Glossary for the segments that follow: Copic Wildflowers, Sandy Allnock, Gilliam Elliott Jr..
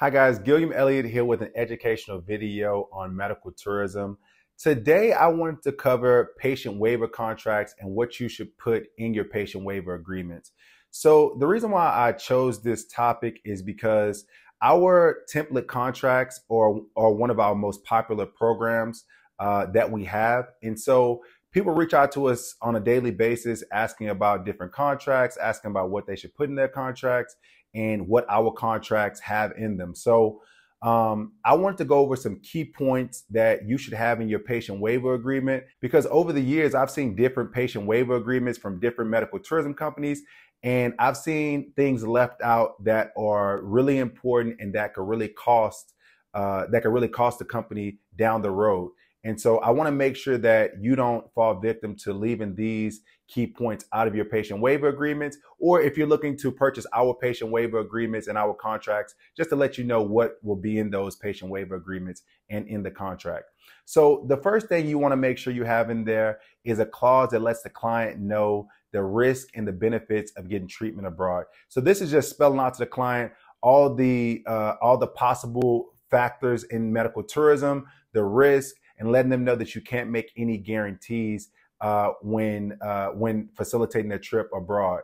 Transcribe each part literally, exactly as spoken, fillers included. Hi guys, Gilliam Elliott here with an educational video on medical tourism. Today I wanted to cover patient waiver contracts and what you should put in your patient waiver agreements. So the reason why I chose this topic is because our template contracts are, are one of our most popular programs uh, that we have. And so people reach out to us on a daily basis asking about different contracts, asking about what they should put in their contracts, and what our contracts have in them. So um, I wanted to go over some key points that you should have in your patient waiver agreement, because over the years, I've seen different patient waiver agreements from different medical tourism companies, and I've seen things left out that are really important and that could really cost, uh, that could really cost the company down the road. And so I wanna make sure that you don't fall victim to leaving these key points out of your patient waiver agreements, or if you're looking to purchase our patient waiver agreements and our contracts, just to let you know what will be in those patient waiver agreements and in the contract. So the first thing you wanna make sure you have in there is a clause that lets the client know the risk and the benefits of getting treatment abroad. So this is just spelling out to the client all the, uh, all the possible factors in medical tourism, the risk, and letting them know that you can't make any guarantees uh, when uh, when facilitating a trip abroad.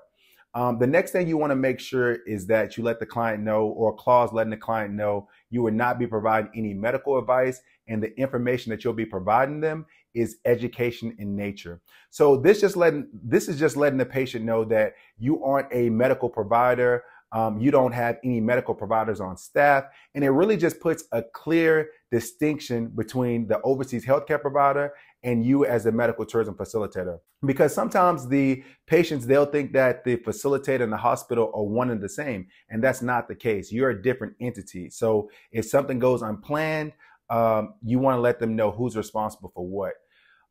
Um, the next thing you wanna make sure is that you let the client know, or a clause letting the client know, you will not be providing any medical advice, and the information that you'll be providing them is education in nature. So this, just letting, this is just letting the patient know that you aren't a medical provider, Um, you don't have any medical providers on staff, and it really just puts a clear distinction between the overseas healthcare provider and you as a medical tourism facilitator. Because sometimes the patients, they'll think that the facilitator and the hospital are one and the same, and that's not the case. You're a different entity. So if something goes unplanned, um, you want to let them know who's responsible for what.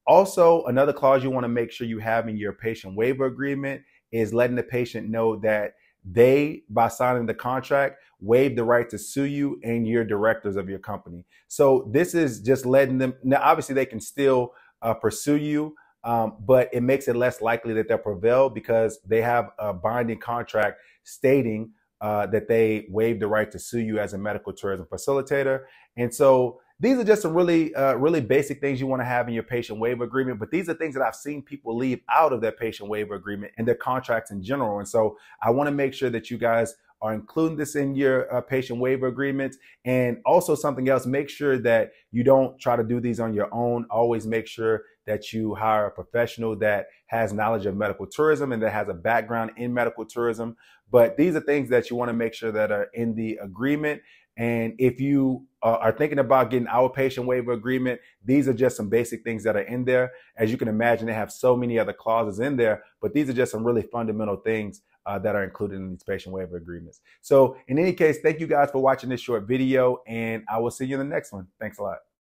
Also, another clause you want to make sure you have in your patient waiver agreement is letting the patient know that they, by signing the contract, waive the right to sue you and your directors of your company. So this is just letting them, now obviously they can still uh, pursue you, um, but it makes it less likely that they'll prevail because they have a binding contract stating uh, that they waive the right to sue you as a medical tourism facilitator. And so these are just some really, uh, really basic things you want to have in your patient waiver agreement, but these are things that I've seen people leave out of their patient waiver agreement and their contracts in general. And so I want to make sure that you guys are including this in your uh, patient waiver agreements. And also something else, make sure that you don't try to do these on your own. Always make sure that you hire a professional that has knowledge of medical tourism and that has a background in medical tourism. But these are things that you want to make sure that are in the agreement. And if you uh, are thinking about getting our patient waiver agreement, these are just some basic things that are in there. As you can imagine, they have so many other clauses in there, but these are just some really fundamental things uh, that are included in these patient waiver agreements. So in any case, thank you guys for watching this short video, and I will see you in the next one. Thanks a lot.